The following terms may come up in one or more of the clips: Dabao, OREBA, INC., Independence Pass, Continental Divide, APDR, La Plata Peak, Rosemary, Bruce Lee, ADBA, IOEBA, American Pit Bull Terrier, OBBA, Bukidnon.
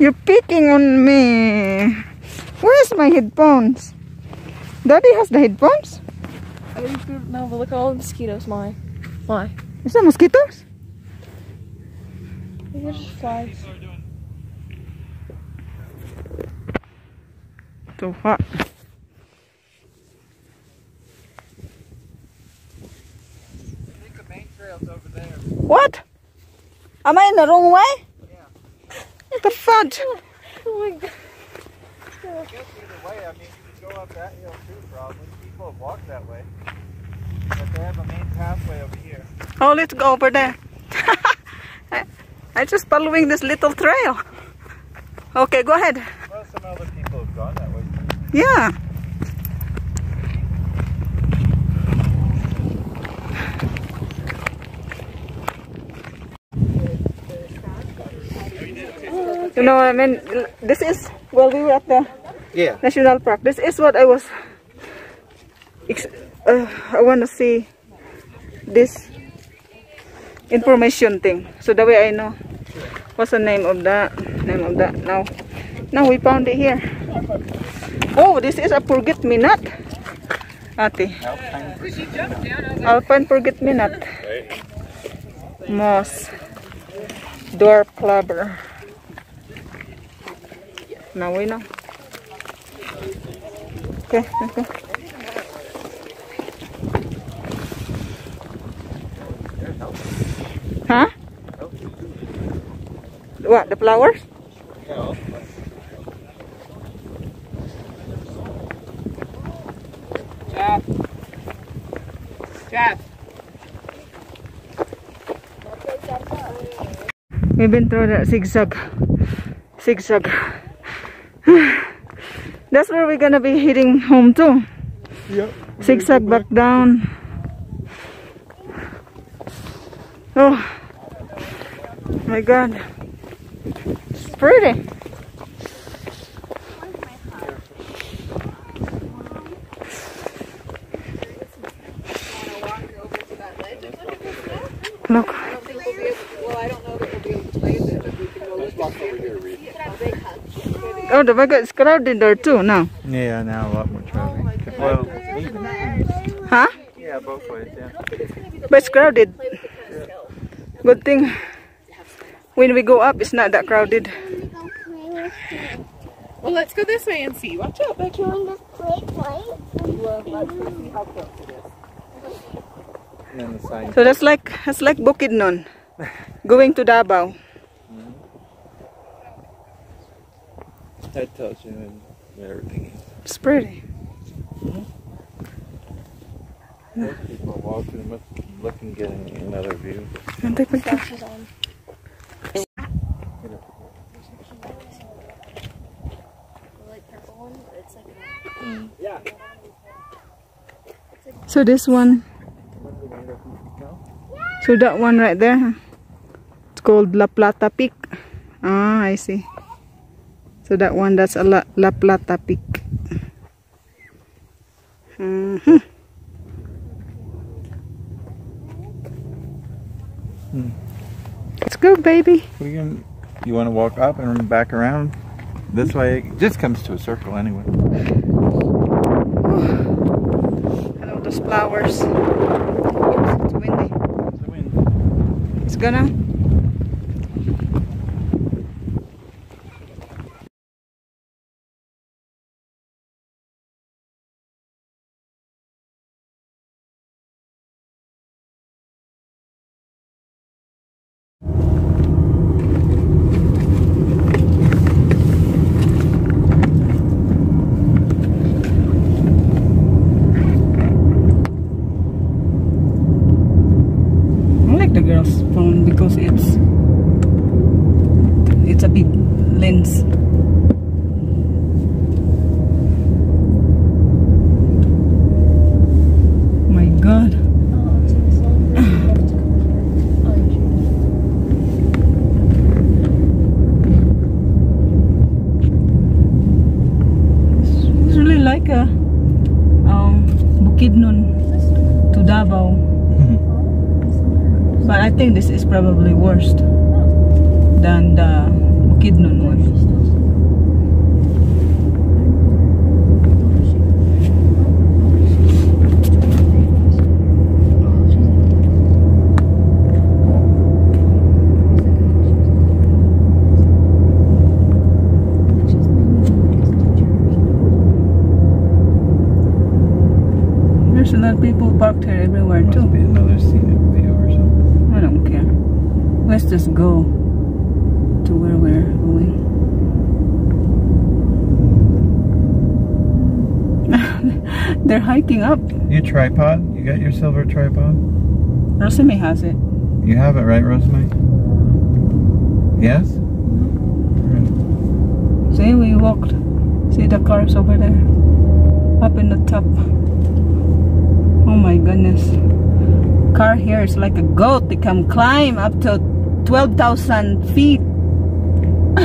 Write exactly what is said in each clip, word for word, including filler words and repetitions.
You're picking on me. Where's my headphones? Daddy has the headphones? I don't know, but look at all the mosquitoes. My. My. Is that mosquitoes? I think they're just flies. So hot. Over there. What? Am I in the wrong way? Yeah. The fudge. Oh, oh my God. I guess either way, I mean, you can go up that hill too, probably. People have walked that way. But they have a main pathway over here. Oh, let's go over there. I, I'm just following this little trail. Okay, go ahead. Well, some other people have gone that way too. Yeah. You know, I mean, this is, well, we were at the yeah. National Park. This is what I was, uh, I want to see this information thing. So that way I know what's the name of that, name of that now. Now we found it here. Oh, this is a forget-me-not. Ate. Alpine forget-me-not. Moss. Dwarf clover. Now we know. Okay, let's go. Huh? What, the flowers? No. Jeff. Jeff. We've been through that zigzag. Zigzag. That's where we're gonna be heading home too. Yep. Zigzag back down. Oh my God, it's pretty. Look. Oh, the wagon is crowded there too now. Yeah, now a lot more traffic. Well, huh? Yeah, both ways, yeah. But it's crowded. Yeah. Good thing when we go up, it's not that crowded. Well, let's go this way and see. Watch out, back here on this great white. So that's like that's like Bukidnon, going to Dabao. That tells you where everything is. It's pretty. Mm-hmm. Most people walking up looking getting another view. And they put glasses on. So this one. So that one right there. It's called La Plata Peak. Ah, I see. So that one, that's a La, La Plata Peak. Mm-hmm. Hmm. Let's go, baby. We can, you want to walk up and back around? This way, it just comes to a circle anyway. And all those flowers. Oops, it's windy. It's a wind. It's gonna... because it's it's a big lens. My God. It's really like a um, Bukidnon to Dabao. But I think this is probably worse than the Bukidnon one. people parked here everywhere too. Must be another scenic view or something. I don't care. Let's just go to where we're going. They're hiking up. Your tripod? You got your silver tripod? Rosemary has it. You have it, right, Rosemary? Yes? Right. See, we walked. See the cars over there? Up in the top. Oh my goodness. Car here is like a goat. They can climb up to twelve thousand feet. I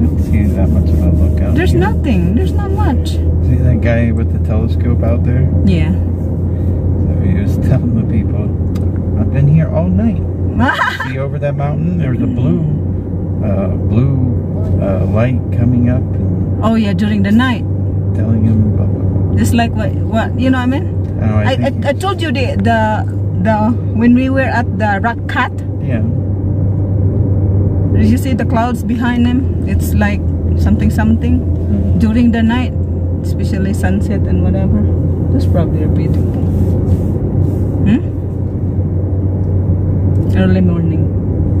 didn't see that much of a lookout. There's here. Nothing. There's not much. See that guy with the telescope out there? Yeah. So he was telling the people, I've been here all night. See over that mountain? There's a blue, uh, blue uh, light coming up. And oh yeah, during the night. Telling him about what? It's like what? What you know? What I mean, oh, I, I, I I told you the the the when we were at the rock cut. Yeah. Did you see the clouds behind them? It's like something something mm-hmm. during the night, especially sunset and whatever. That's probably beautiful. Hmm? Early morning,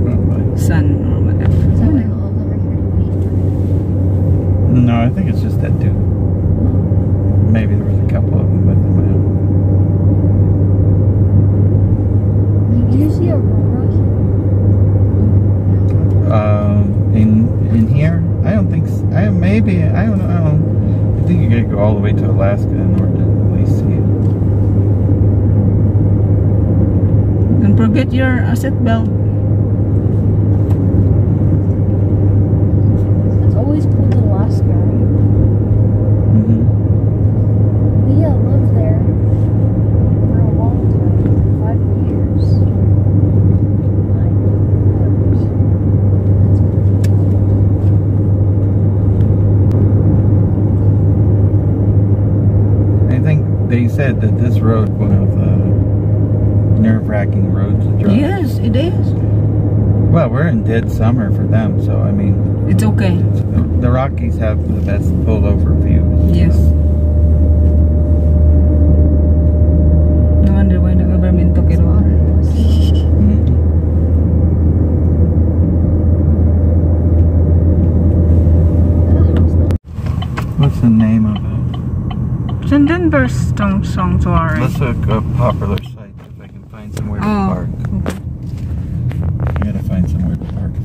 probably. Sun or whatever. Is that like all over here? No, I think it's just that dude. Maybe there was a couple of them, but they might have. Did you see a rock here? Uh, in in here? I don't think. So. I maybe I don't know. I don't. I think you gotta go all the way to Alaska in order to at least see it. Don't forget your uh, seatbelt. It's always cold in Alaska, right? Mm-hmm. They said that this road was one of the nerve-wracking roads to drive. Yes, it is. Well, we're in dead summer for them, so I mean... It's okay. It's, the, the Rockies have the best pull-over views. Yes. So. No wonder why the government took it all. Mm-hmm. What's the name of it? Denver Stone Sanctuary. Let's look up popular sites if I can find somewhere to oh. park. Okay. You gotta find somewhere to park first.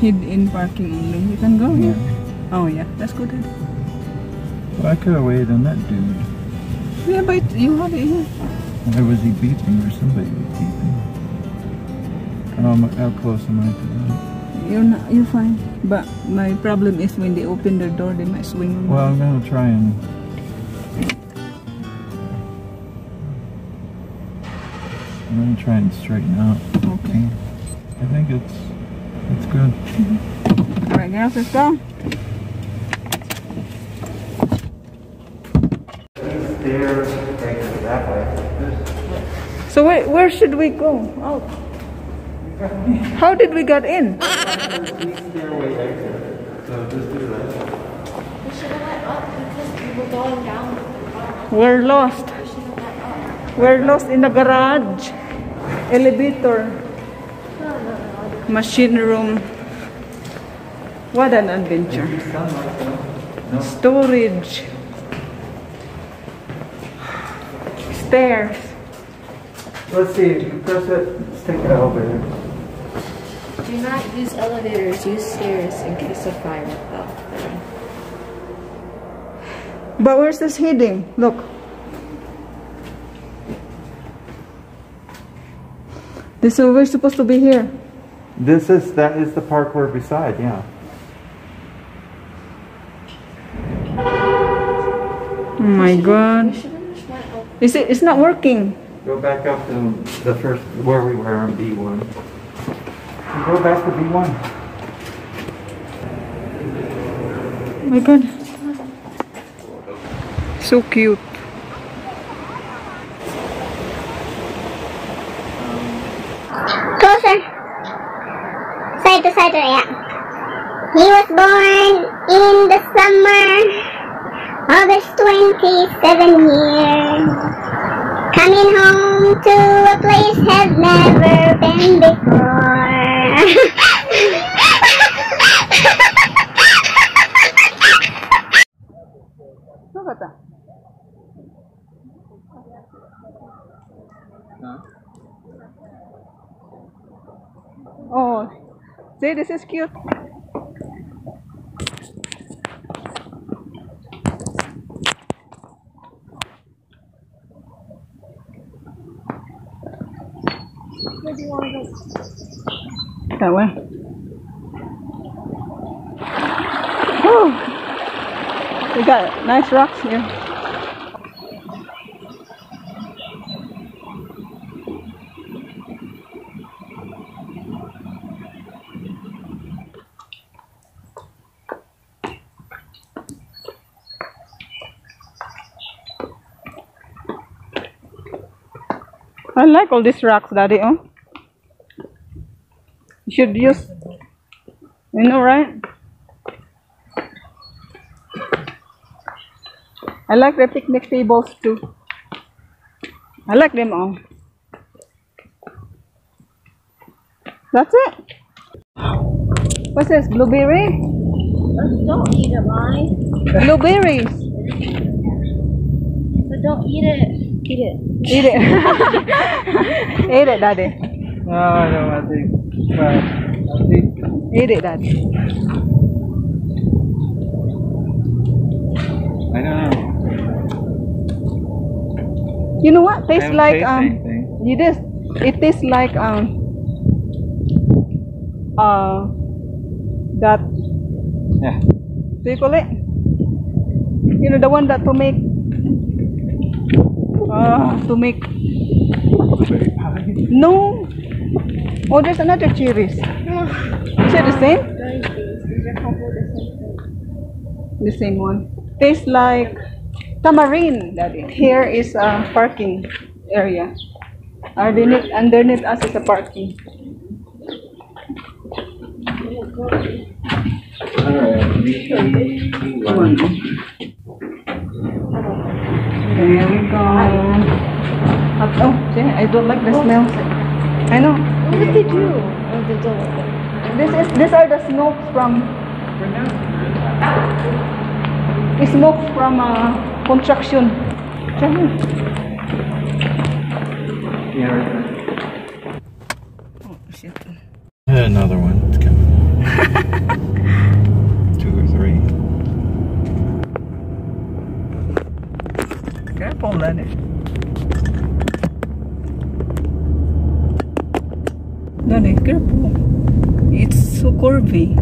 Hid in parking only. You can go here. Yeah. Oh yeah, that's good. Well, I could have waited on that dude. Yeah, but you had it here. Why was he beeping, or somebody was beeping? Um, how close am I to that? You're not. You're fine. But my problem is when they open their door, they might swing. Well, I'm gonna try and. I I'm going to try and straighten out. Okay. I think it's, it's good. Mm-hmm. All right, girls, let's go. Stairs exit that way. So where, where should we go? Out. How did we get in? Stairway exit. So just do that. We should have went up because we were going down. We're lost. We're lost in the garage. Elevator. Machine room. What an adventure. Storage. Stairs. Let's see. Press it. Let's take it out over here. Do not use elevators. Use stairs in case of fire. Oh. But where's this heading? Look. This is, we're supposed to be here. This is, that is the park we're beside, yeah. Oh my God. Is it, it's not working. Go back up to the first, where we were on B one. And go back to B one. Oh my God. So cute. Yeah. He was born in the summer, August twenty-seventh year. Coming home to a place I've never been before. Look at that. Huh? Oh. See, this is cute. That way. Whew. We got nice rocks here. I like all these rocks, Daddy. Huh? You should use, you know, right? I like the picnic tables too. I like them all. That's it. What's this? Blueberry? Don't eat it, Mike. Blueberries. But don't eat it. Eat it. Eat it. Eat it, Daddy. No, I don't want to. Eat it, Daddy. I don't know. You know what? Tastes like um. Anything. You just. It tastes like um. Uh. That. Yeah. Do you call it? You know the one that to make. Uh, to make no. Oh, there's another cherries. No. Is it the same? The same one. Tastes like tamarind. Daddy. Here is a parking area. Underneath, underneath us is a parking. One. There we go. Oh, see, I don't like the smell. I know. What did they do? Oh, they don't like it. This is, these are the smokes from. It smokes from uh, construction. Yeah. Oh shit. Another one. It's coming. Two or three. Careful, Lenny. Lenny, careful. It's so curvy.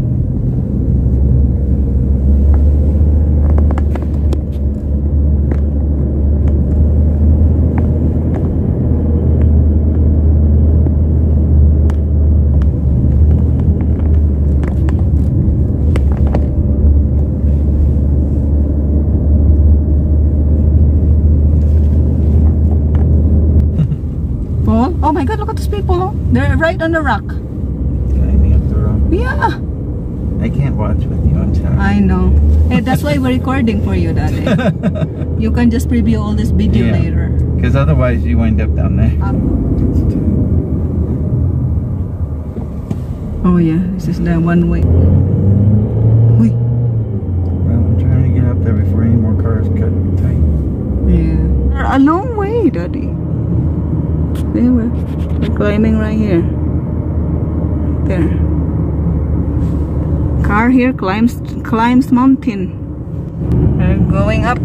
my God, look at these people. Oh. They're right on the rock. Climbing up the rock. Yeah. I can't watch with you on time. I know. Hey, that's why we're recording for you, Daddy. You can just preview all this video yeah. later. Because otherwise you wind up down there. Um, oh yeah, this is the one way. Wait. Well, I'm trying to get up there before any more cars cut tight. Yeah. A long way, Daddy. They were, we're climbing right here. There. Car here climbs climbs mountain. We're going up.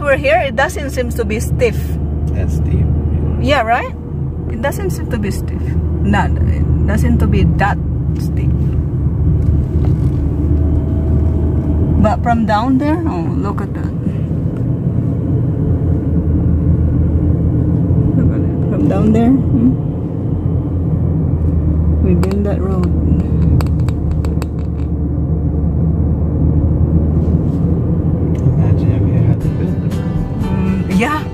We're here, it doesn't seem to be stiff. That's steep. Yeah, right? It doesn't seem to be stiff. No, it doesn't to be that steep. But from down there, oh, look at that. Look at that. From down there, hmm? Within that road. Yeah.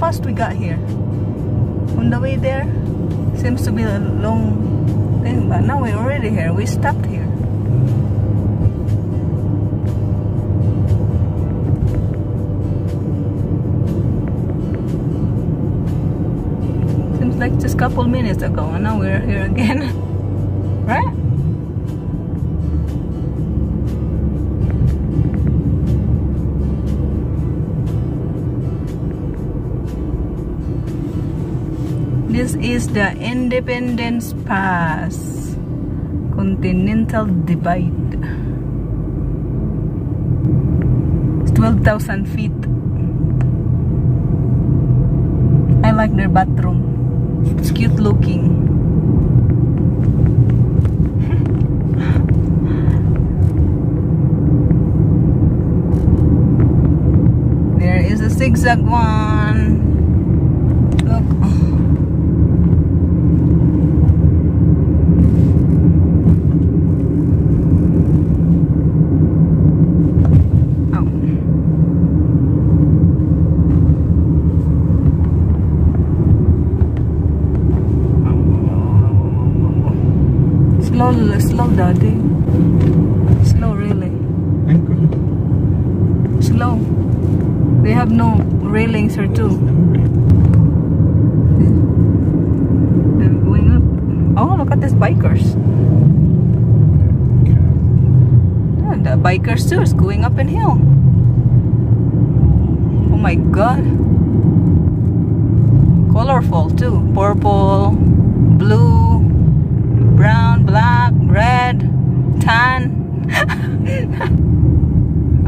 Fast we got here. On the way there, seems to be a long thing, but now we're already here. We stopped here. Seems like just a couple minutes ago, and now we're here again. Right? This is the Independence Pass, Continental Divide. It's twelve thousand feet. I like their bathroom. It's cute looking. There is a zigzag one. They have no railings or two. They're going up. Oh, look at these bikers. And the bikers too is going up in hill. Oh my god. Colorful too. Purple, blue, brown, black, red, tan.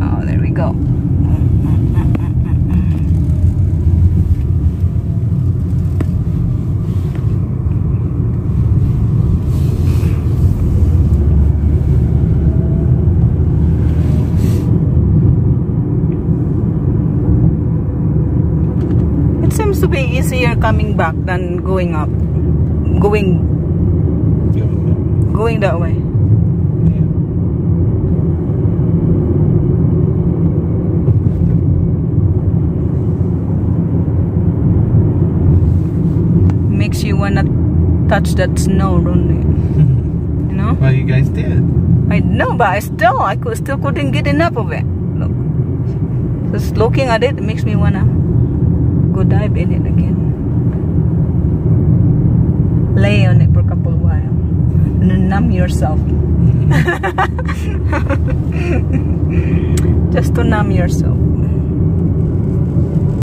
Oh, there we go. It seems to be easier coming back than going up, going, going that way. You wanna touch that snow, don't you? You know? Well, you guys did. I know, but I still, I could, still couldn't get enough of it. Look, just looking at it, it makes me wanna go dive in it again. Lay on it for a couple of while and then numb yourself. Just to numb yourself.